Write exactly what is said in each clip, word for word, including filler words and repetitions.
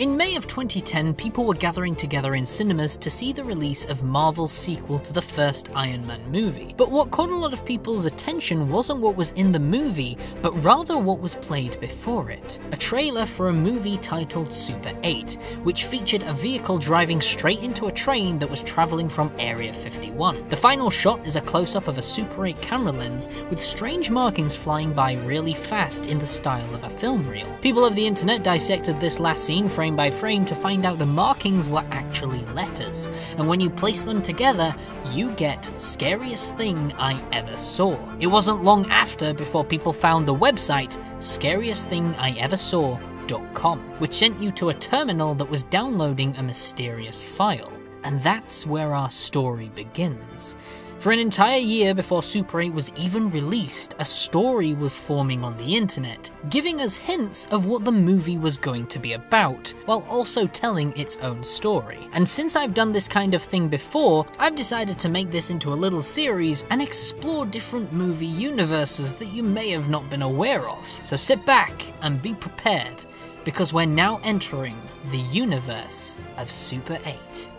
In May of twenty ten, people were gathering together in cinemas to see the release of Marvel's sequel to the first Iron Man movie. But what caught a lot of people's attention wasn't what was in the movie, but rather what was played before it. A trailer for a movie titled Super eight, which featured a vehicle driving straight into a train that was traveling from Area fifty-one. The final shot is a close-up of a Super eight camera lens with strange markings flying by really fast in the style of a film reel. People of the internet dissected this last scene for frame by frame to find out the markings were actually letters, and when you place them together, you get Scariest Thing I Ever Saw. It wasn't long after before people found the website scariest thing I ever saw dot com, which sent you to a terminal that was downloading a mysterious file. And that's where our story begins. For an entire year before Super eight was even released, a story was forming on the internet, giving us hints of what the movie was going to be about, while also telling its own story. And since I've done this kind of thing before, I've decided to make this into a little series and explore different movie universes that you may have not been aware of. So sit back and be prepared, because we're now entering the universe of Super eight.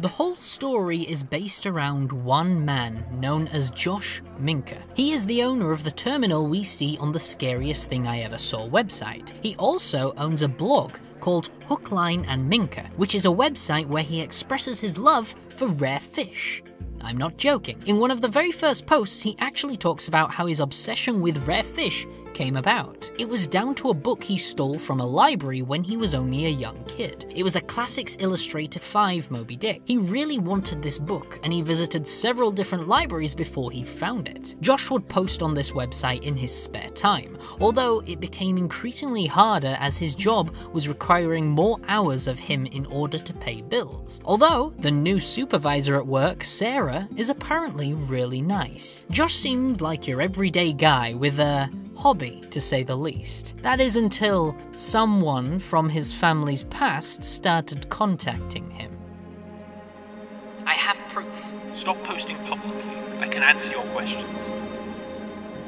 The whole story is based around one man known as Josh Minker. He is the owner of the terminal we see on the Scariest Thing I Ever Saw website. He also owns a blog called Hookline and Minker, which is a website where he expresses his love for rare fish. I'm not joking. In one of the very first posts, he actually talks about how his obsession with rare fish came about. It was down to a book he stole from a library when he was only a young kid. It was a Classics Illustrated five Moby Dick. He really wanted this book, and he visited several different libraries before he found it. Josh would post on this website in his spare time, although it became increasingly harder as his job was requiring more hours of him in order to pay bills. Although the new supervisor at work, Sarah, is apparently really nice. Josh seemed like your everyday guy with a hobby, to say the least. That is until someone from his family's past started contacting him. I have proof. Stop posting publicly. I can answer your questions.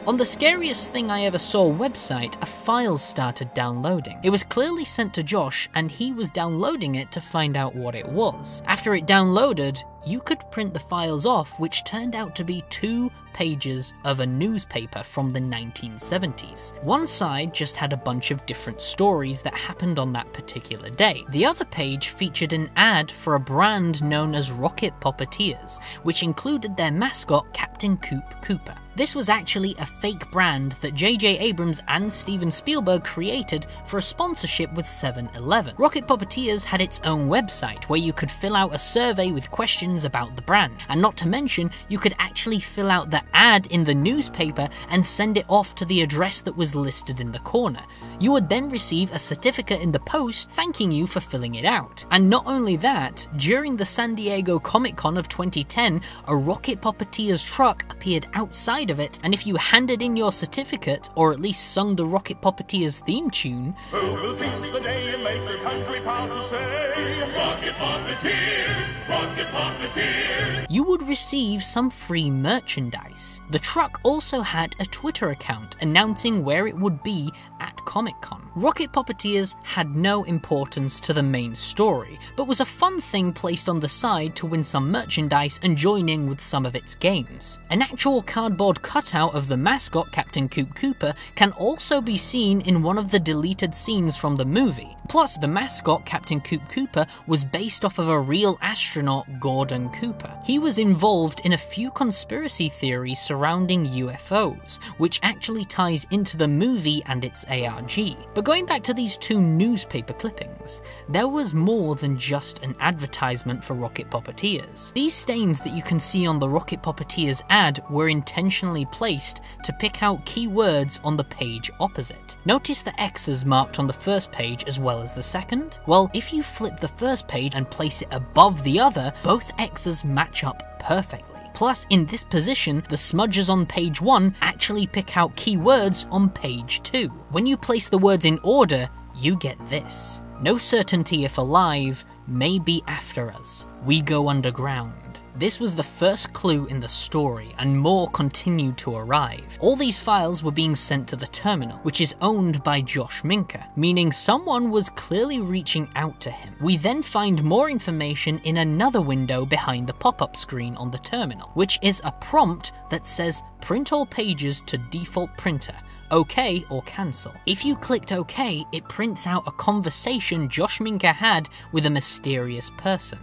On the Scariest Thing I Ever Saw website, a file started downloading. It was clearly sent to Josh, and he was downloading it to find out what it was. After it downloaded, you could print the files off, which turned out to be two pages of a newspaper from the nineteen seventies. One side just had a bunch of different stories that happened on that particular day. The other page featured an ad for a brand known as Rocket Poppeteers, which included their mascot, Captain Coop Cooper. This was actually a fake brand that J J Abrams and Steven Spielberg created for a sponsorship with seven eleven. Rocket Poppeteers had its own website, where you could fill out a survey with questions about the brand, and not to mention, you could actually fill out the ad in the newspaper and send it off to the address that was listed in the corner. You would then receive a certificate in the post thanking you for filling it out. And not only that, during the San Diego Comic Con of twenty ten, a Rocket Poppeteer's truck appeared outside of it, and if you handed in your certificate, or at least sung the Rocket Poppeteer's theme tune, who will seize the day and make the country proud to say, Rocket Poppeteers, Rocket Poppeteers. You would receive some free merchandise. The truck also had a Twitter account announcing where it would be at Comic-Con. Rocket Poppeteers had no importance to the main story, but was a fun thing placed on the side to win some merchandise and join in with some of its games. An actual cardboard cutout of the mascot, Captain Coop Cooper, can also be seen in one of the deleted scenes from the movie. Plus, the mascot, Captain Coop Cooper, was based off of a real astronaut, Gordon Cooper. He was involved in a few conspiracy theories surrounding U F Os, which actually ties into the movie and its A R G. But going back to these two newspaper clippings, there was more than just an advertisement for Rocket Poppeteers. These stains that you can see on the Rocket Poppeteers ad were intentionally placed to pick out keywords on the page opposite. Notice the X's marked on the first page as well as the second? Well, if you flip the first page and place it above the other, both X's match up perfectly. Plus, in this position, the smudges on page one actually pick out keywords on page two. When you place the words in order, you get this. No certainty if alive, maybe after us. We go underground. This was the first clue in the story, and more continued to arrive. All these files were being sent to the terminal, which is owned by Josh Minker, meaning someone was clearly reaching out to him. We then find more information in another window behind the pop-up screen on the terminal, which is a prompt that says, print all pages to default printer, OK or cancel. If you clicked OK, it prints out a conversation Josh Minker had with a mysterious person.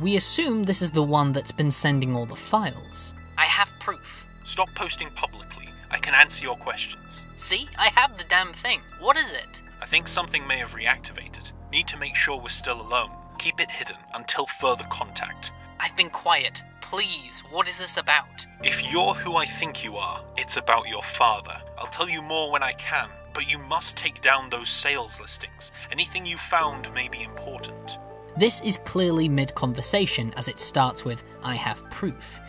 We assume this is the one that's been sending all the files. I have proof. Stop posting publicly. I can answer your questions. See? I have the damn thing. What is it? I think something may have reactivated. Need to make sure we're still alone. Keep it hidden until further contact. I've been quiet. Please, what is this about? If you're who I think you are, it's about your father. I'll tell you more when I can, but you must take down those sales listings. Anything you found may be important. This is clearly mid-conversation, as it starts with, I have proof.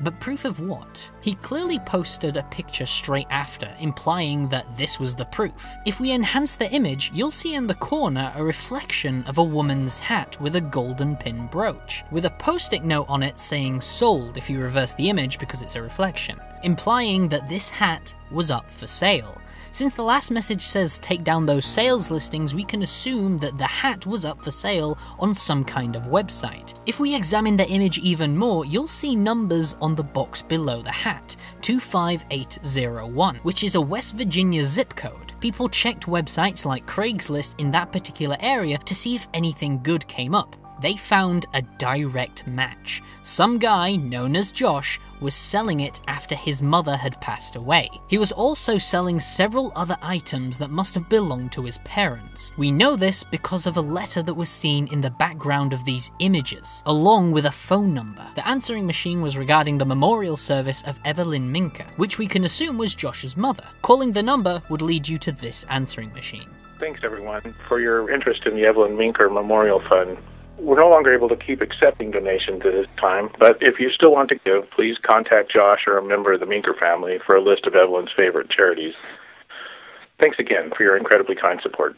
But proof of what? He clearly posted a picture straight after, implying that this was the proof. If we enhance the image, you'll see in the corner a reflection of a woman's hat with a golden pin brooch, with a post-it note on it saying sold if you reverse the image because it's a reflection, implying that this hat was up for sale. Since the last message says take down those sales listings, we can assume that the hat was up for sale on some kind of website. If we examine the image even more, you'll see numbers on the box below the hat, two five eight zero one, which is a West Virginia zip code. People checked websites like Craigslist in that particular area to see if anything good came up. They found a direct match. Some guy, known as Josh, was selling it after his mother had passed away. He was also selling several other items that must have belonged to his parents. We know this because of a letter that was seen in the background of these images, along with a phone number. The answering machine was regarding the memorial service of Evelyn Minker, which we can assume was Josh's mother. Calling the number would lead you to this answering machine. Thanks everyone for your interest in the Evelyn Minker Memorial Fund. We're no longer able to keep accepting donations at this time, but if you still want to give, please contact Josh or a member of the Minker family for a list of Evelyn's favorite charities. Thanks again for your incredibly kind support.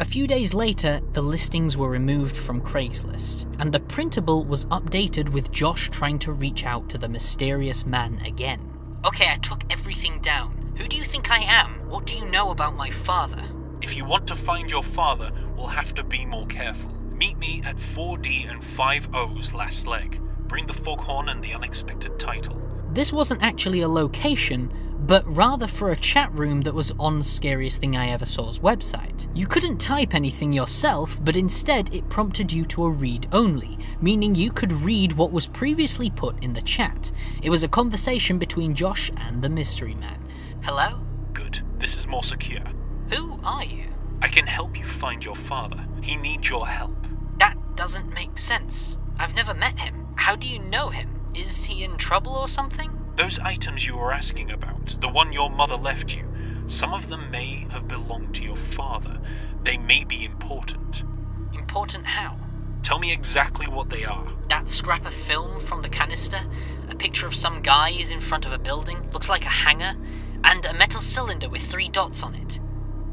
A few days later, the listings were removed from Craigslist, and the printable was updated with Josh trying to reach out to the mysterious man again. Okay, I took everything down. Who do you think I am? What do you know about my father? If you want to find your father, we'll have to be more careful. Meet me at four D and five O's last leg. Bring the foghorn and the unexpected title. This wasn't actually a location, but rather for a chat room that was on Scariest Thing I Ever Saw's website. You couldn't type anything yourself, but instead it prompted you to a read-only, meaning you could read what was previously put in the chat. It was a conversation between Josh and the mystery man. Hello? Good. This is more secure. Who are you? I can help you find your father. He needs your help. That doesn't make sense. I've never met him. How do you know him? Is he in trouble or something? Those items you were asking about, the one your mother left you, some of them may have belonged to your father. They may be important. Important how? Tell me exactly what they are. That scrap of film from the canister, a picture of some guy is in front of a building, looks like a hangar, and a metal cylinder with three dots on it.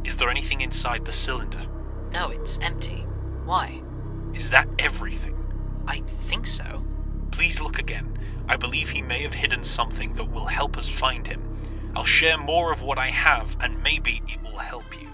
Is there anything inside the cylinder? No, it's empty. Why? Is that everything? I think so. Please look again. I believe he may have hidden something that will help us find him. I'll share more of what I have, and maybe it will help you.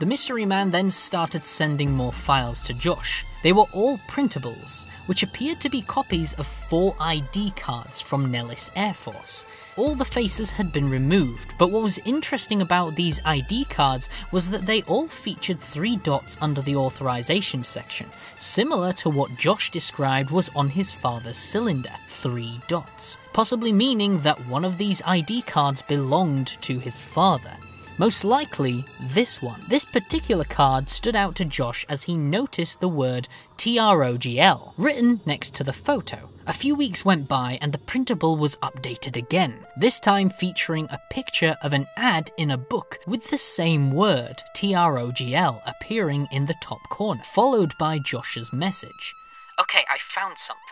The mystery man then started sending more files to Josh. They were all printables, which appeared to be copies of four I D cards from Nellis Air Force. All the faces had been removed, but what was interesting about these I D cards was that they all featured three dots under the authorization section, similar to what Josh described was on his father's cylinder, three dots, possibly meaning that one of these I D cards belonged to his father. Most likely, this one. This particular card stood out to Josh as he noticed the word T R O G L written next to the photo. A few weeks went by and the printable was updated again, this time featuring a picture of an ad in a book with the same word, T R O G L, appearing in the top corner, followed by Josh's message. Okay, I found something.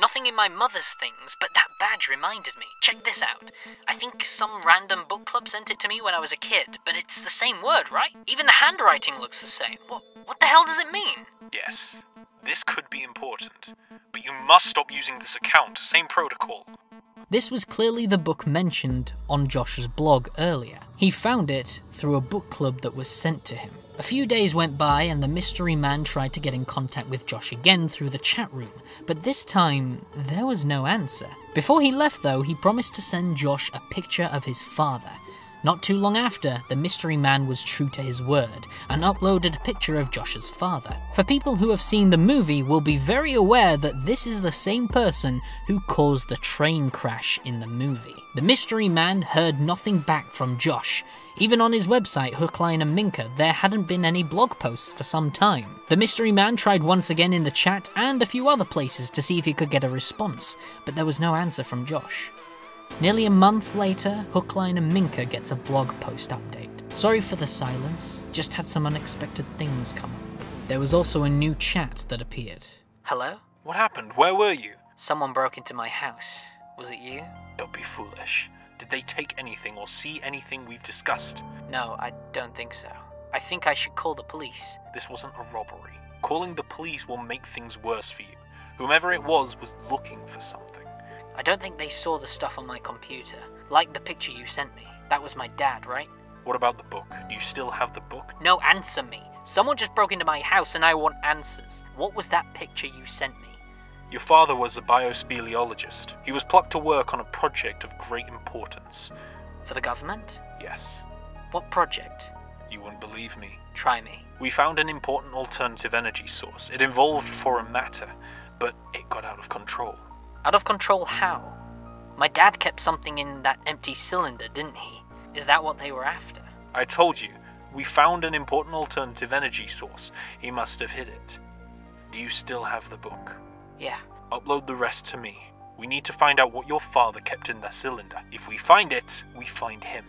Nothing in my mother's things, but that badge reminded me. Check this out. I think some random book club sent it to me when I was a kid, but it's the same word, right? Even the handwriting looks the same. What, what the hell does it mean? Yes. This could be important, but you must stop using this account, same protocol. This was clearly the book mentioned on Josh's blog earlier. He found it through a book club that was sent to him. A few days went by and the mystery man tried to get in contact with Josh again through the chat room, but this time there was no answer. Before he left though, he promised to send Josh a picture of his father. Not too long after, the mystery man was true to his word, and uploaded a picture of Josh's father. For people who have seen the movie will be very aware that this is the same person who caused the train crash in the movie. The mystery man heard nothing back from Josh. Even on his website, Hookline and Minker, there hadn't been any blog posts for some time. The mystery man tried once again in the chat and a few other places to see if he could get a response, but there was no answer from Josh. Nearly a month later, Hookline and Minker gets a blog post update. Sorry for the silence, just had some unexpected things come up. There was also a new chat that appeared. Hello? What happened? Where were you? Someone broke into my house. Was it you? Don't be foolish. Did they take anything or see anything we've discussed? No, I don't think so. I think I should call the police. This wasn't a robbery. Calling the police will make things worse for you. Whomever it was was looking for something. I don't think they saw the stuff on my computer, like the picture you sent me. That was my dad, right? What about the book? Do you still have the book? No, answer me. Someone just broke into my house and I want answers. What was that picture you sent me? Your father was a biospeleologist. He was plucked to work on a project of great importance. For the government? Yes. What project? You wouldn't believe me. Try me. We found an important alternative energy source. It involved foreign matter, but it got out of control. Out of control how? My dad kept something in that empty cylinder, didn't he? Is that what they were after? I told you, we found an important alternative energy source. He must have hid it. Do you still have the book? Yeah. Upload the rest to me. We need to find out what your father kept in that cylinder. If we find it, we find him.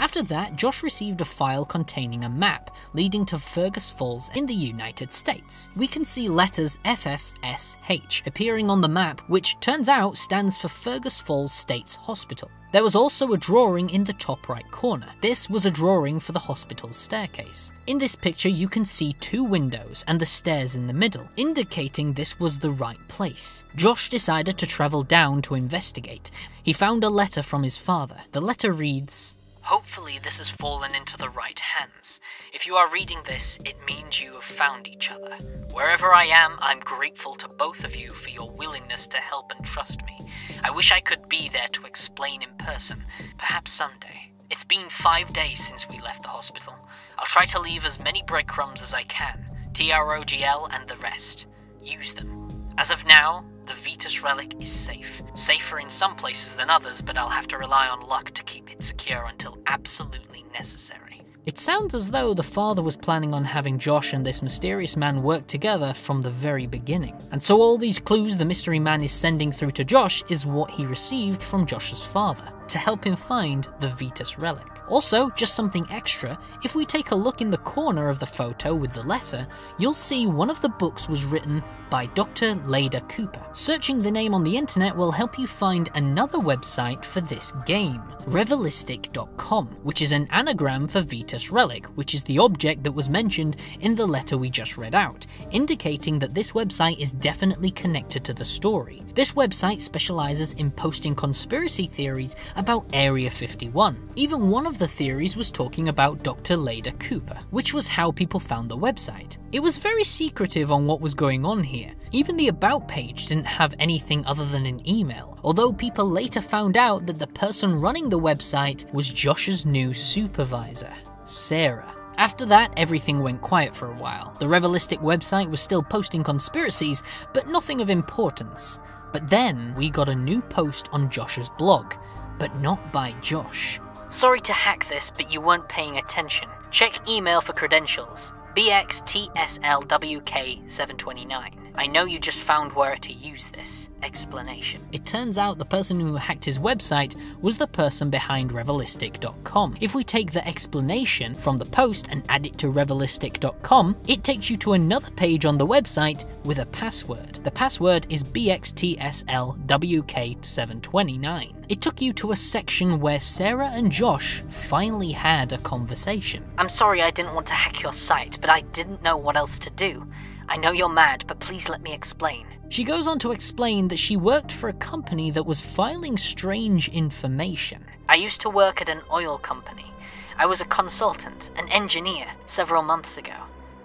After that, Josh received a file containing a map leading to Fergus Falls in the United States. We can see letters F F S H appearing on the map, which turns out stands for Fergus Falls States Hospital. There was also a drawing in the top right corner. This was a drawing for the hospital's staircase. In this picture you can see two windows and the stairs in the middle, indicating this was the right place. Josh decided to travel down to investigate. He found a letter from his father. The letter reads, "Hopefully this has fallen into the right hands. If you are reading this, it means you have found each other. Wherever I am, I'm grateful to both of you for your willingness to help and trust me. I wish I could be there to explain in person, perhaps someday. It's been five days since we left the hospital. I'll try to leave as many breadcrumbs as I can, T R O G L and the rest. Use them. As of now, the Vetus Relic is safe. Safer in some places than others, but I'll have to rely on luck to keep it secure until absolutely necessary." It sounds as though the father was planning on having Josh and this mysterious man work together from the very beginning. And so all these clues the mystery man is sending through to Josh is what he received from Josh's father, to help him find the Vetus Relic. Also, just something extra, if we take a look in the corner of the photo with the letter, you'll see one of the books was written by Doctor Leda Cooper. Searching the name on the internet will help you find another website for this game, revelistic dot com, which is an anagram for Vetus Relic, which is the object that was mentioned in the letter we just read out, indicating that this website is definitely connected to the story. This website specializes in posting conspiracy theories about Area fifty-one. Even one of the theories was talking about Doctor Leda Cooper, which was how people found the website. It was very secretive on what was going on here. Even the about page didn't have anything other than an email, although people later found out that the person running the website was Josh's new supervisor, Sarah. After that, everything went quiet for a while. The Revelistic website was still posting conspiracies, but nothing of importance. But then we got a new post on Josh's blog, but not by Josh. "Sorry to hack this, but you weren't paying attention. Check email for credentials. B X T S L W K seven twenty-nine. I know you just found where to use this. Explanation." It turns out the person who hacked his website was the person behind revelistic dot com. If we take the explanation from the post and add it to revelistic dot com, it takes you to another page on the website with a password. The password is B X T S L W K seven twenty-nine. It took you to a section where Sarah and Josh finally had a conversation. "I'm sorry I didn't want to hack your site, but I didn't know what else to do. I know you're mad, but please let me explain. She goes on to explain that she worked for a company that was filing strange information. I used to work at an oil company. I was a consultant, an engineer, several months ago.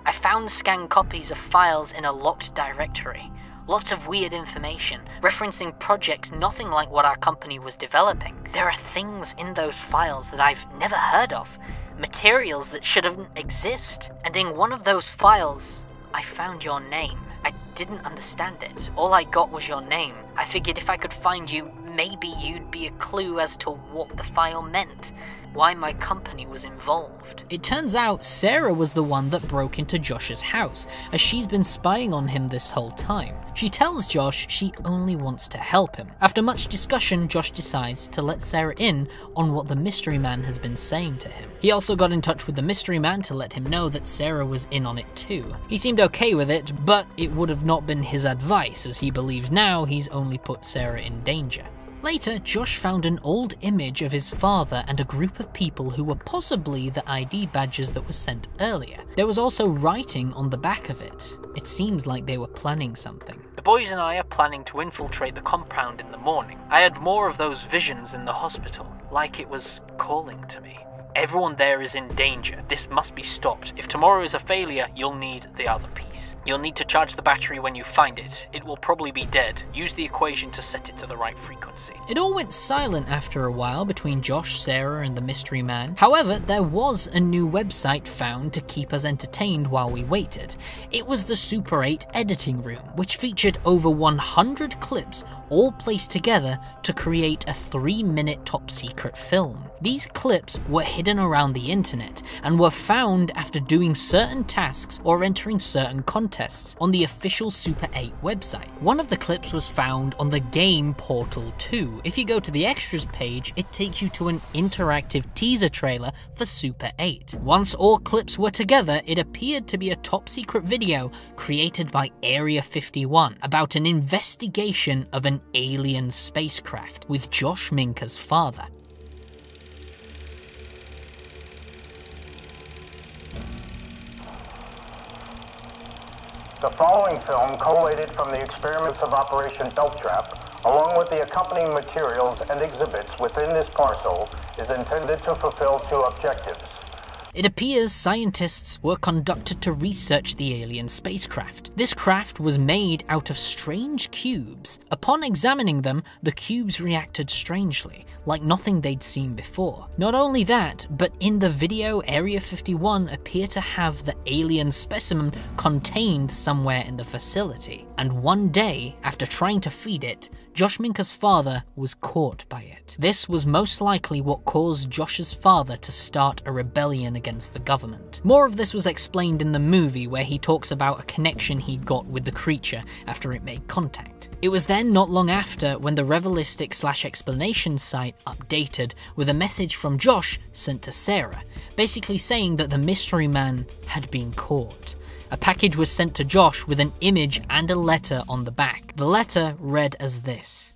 I found scanned copies of files in a locked directory. Lots of weird information, referencing projects nothing like what our company was developing. There are things in those files that I've never heard of, materials that shouldn't exist. And in one of those files, I found your name. I didn't understand it. All I got was your name. I figured if I could find you, maybe you'd be a clue as to what the file meant, why my company was involved. It turns out Sarah was the one that broke into Josh's house, as she's been spying on him this whole time. She tells Josh she only wants to help him. After much discussion, Josh decides to let Sarah in on what the mystery man has been saying to him. He also got in touch with the mystery man to let him know that Sarah was in on it too. He seemed okay with it, but it would have not been his advice, as he believes now he's only put Sarah in danger. Later, Josh found an old image of his father and a group of people who were possibly the I D badges that were sent earlier. There was also writing on the back of it. It seems like they were planning something. The boys and I are planning to infiltrate the compound in the morning. I had more of those visions in the hospital, like it was calling to me. Everyone there is in danger. This must be stopped. If tomorrow is a failure, you'll need the other piece. You'll need to charge the battery when you find it. It will probably be dead. Use the equation to set it to the right frequency. It all went silent after a while between Josh, Sarah, and the mystery man. However, there was a new website found to keep us entertained while we waited. It was the Super eight editing room, which featured over one hundred clips, all placed together to create a three minute top-secret film. These clips were hidden around the internet and were found after doing certain tasks or entering certain contests on the official Super eight website. One of the clips was found on the game Portal two. If you go to the extras page, it takes you to an interactive teaser trailer for Super eight. Once all clips were together, it appeared to be a top secret video created by Area fifty-one about an investigation of an alien spacecraft with Josh Minker's father. The following film collated from the experiments of Operation Felt Trap, along with the accompanying materials and exhibits within this parcel, is intended to fulfill two objectives. It appears scientists were conducted to research the alien spacecraft. This craft was made out of strange cubes. Upon examining them, the cubes reacted strangely, like nothing they'd seen before. Not only that, but in the video, Area fifty-one appeared to have the alien specimen contained somewhere in the facility. And one day, after trying to feed it, Josh Minker's father was caught by it. This was most likely what caused Josh's father to start a rebellion against the government. More of this was explained in the movie, where he talks about a connection he got with the creature after it made contact. It was then not long after when the revelistic slash explanation site updated with a message from Josh sent to Sarah, basically saying that the mystery man had been caught. A package was sent to Josh with an image and a letter on the back. The letter read as this.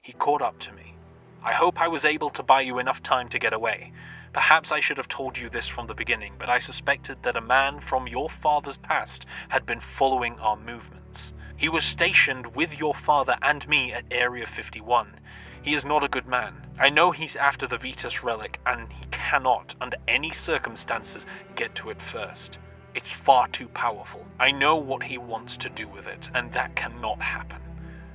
He caught up to me. I hope I was able to buy you enough time to get away. Perhaps I should have told you this from the beginning, but I suspected that a man from your father's past had been following our movements. He was stationed with your father and me at Area fifty-one. He is not a good man. I know he's after the Vetus Relic, and he cannot, under any circumstances, get to it first. It's far too powerful. I know what he wants to do with it, and that cannot happen.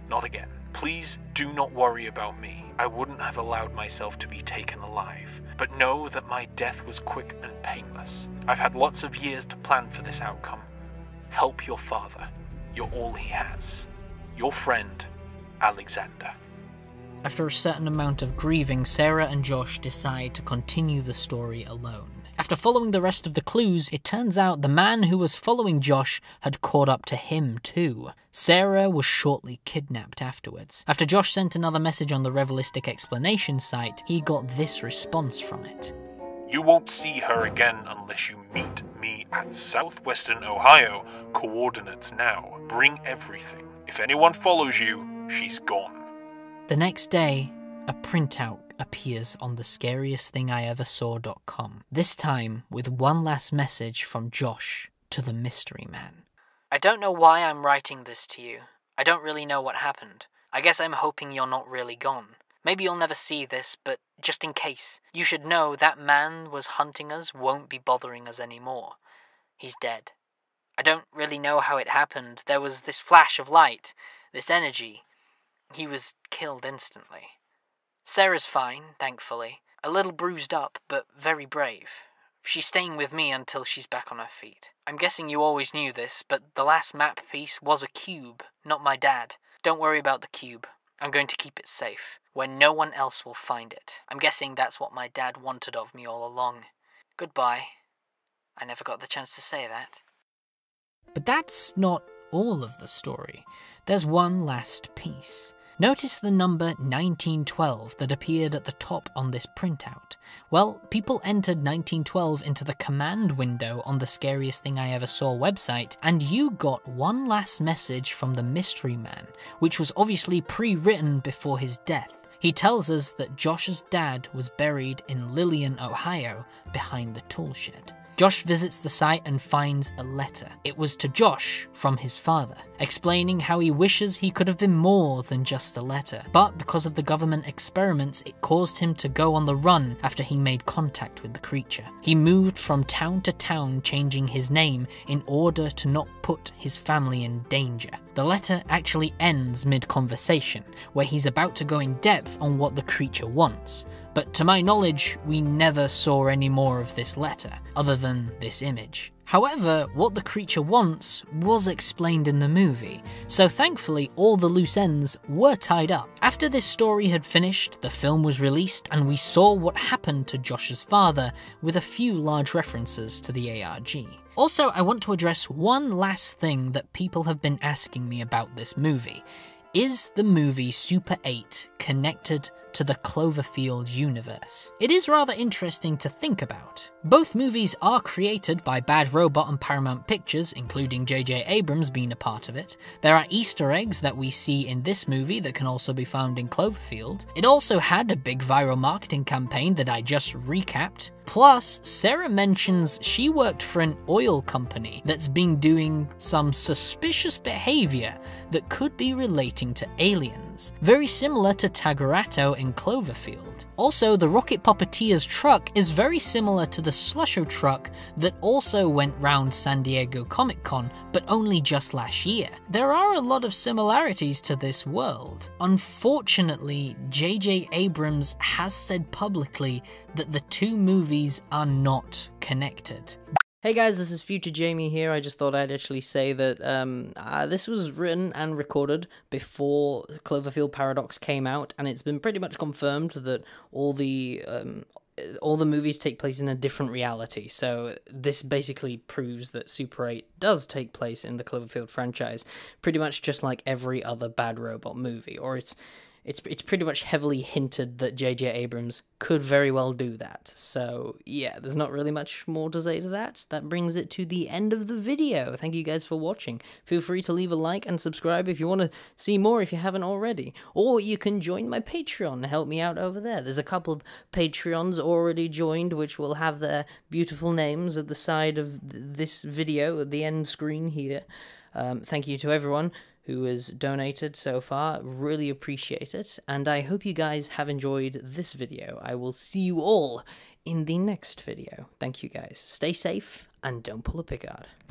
Not again. Please do not worry about me. I wouldn't have allowed myself to be taken alive, but know that my death was quick and painless. I've had lots of years to plan for this outcome. Help your father. You're all he has. Your friend, Alexander. After a certain amount of grieving, Sarah and Josh decide to continue the story alone. After following the rest of the clues, it turns out the man who was following Josh had caught up to him too. Sarah was shortly kidnapped afterwards. After Josh sent another message on the revelistic explanation site, he got this response from it. You won't see her again unless you meet me at southwestern Ohio, coordinates now. Bring everything. If anyone follows you, she's gone. The next day, a printout appears on the scariest thing I ever saw dot com, this time with one last message from Josh to the mystery man. I I don't know why I'm writing this to you. I don't really know what happened. I guess I'm hoping you're not really gone. Maybe you'll never see this, but just in case, you should know that man was hunting us won't be bothering us anymore. He's dead. I don't really know how it happened. There was this flash of light, this energy. He was killed instantly. Sarah's fine, thankfully. A little bruised up, but very brave. She's staying with me until she's back on her feet. I'm guessing you always knew this, but the last map piece was a cube, not my dad. Don't worry about the cube. I'm going to keep it safe, where no one else will find it. I'm guessing that's what my dad wanted of me all along. Goodbye. I never got the chance to say that. But that's not all of the story. There's one last piece. Notice the number nineteen twelve that appeared at the top on this printout. Well, people entered nineteen twelve into the command window on the Scariest Thing I Ever Saw website, and you got one last message from the mystery man, which was obviously pre-written before his death. He tells us that Josh's dad was buried in Lillian, Ohio, behind the tool shed. Josh visits the site and finds a letter. It was to Josh from his father, explaining how he wishes he could have been more than just a letter, but because of the government experiments, it caused him to go on the run after he made contact with the creature. He moved from town to town, changing his name in order to not put his family in danger. The letter actually ends mid-conversation, where he's about to go in depth on what the creature wants. But to my knowledge, we never saw any more of this letter, other than this image. However, what the creature wants was explained in the movie, so thankfully all the loose ends were tied up. After this story had finished, the film was released and we saw what happened to Josh's father, with a few large references to the A R G. Also, I want to address one last thing that people have been asking me about this movie. Is the movie Super eight connected to the Cloverfield universe? It is rather interesting to think about. Both movies are created by Bad Robot and Paramount Pictures, including J J Abrams being a part of it. There are Easter eggs that we see in this movie that can also be found in Cloverfield. It also had a big viral marketing campaign that I just recapped. Plus, Sarah mentions she worked for an oil company that's been doing some suspicious behavior that could be relating to aliens, very similar to Tagruato in Cloverfield. Also, the Rocket Poppeteers truck is very similar to the Slusho truck that also went round San Diego Comic Con, but only just last year. There are a lot of similarities to this world. Unfortunately, J J Abrams has said publicly that the two movies are not connected. Hey guys, this is Future Jamie here. I just thought I'd actually say that um, uh, this was written and recorded before Cloverfield Paradox came out, and it's been pretty much confirmed that all the um, all the movies take place in a different reality. So this basically proves that Super eight does take place in the Cloverfield franchise, pretty much just like every other Bad Robot movie, or it's It's, it's pretty much heavily hinted that J J Abrams could very well do that. So, yeah, there's not really much more to say to that. That brings it to the end of the video. Thank you guys for watching. Feel free to leave a like and subscribe if you want to see more if you haven't already. Or you can join my Patreon and help me out over there. There's a couple of Patreons already joined, which will have their beautiful names at the side of this video, at the end screen here. Um, thank you to everyone who has donated so far. Really appreciate it, and I hope you guys have enjoyed this video. I will see you all in the next video. Thank you guys. Stay safe, and don't pull a Pickard.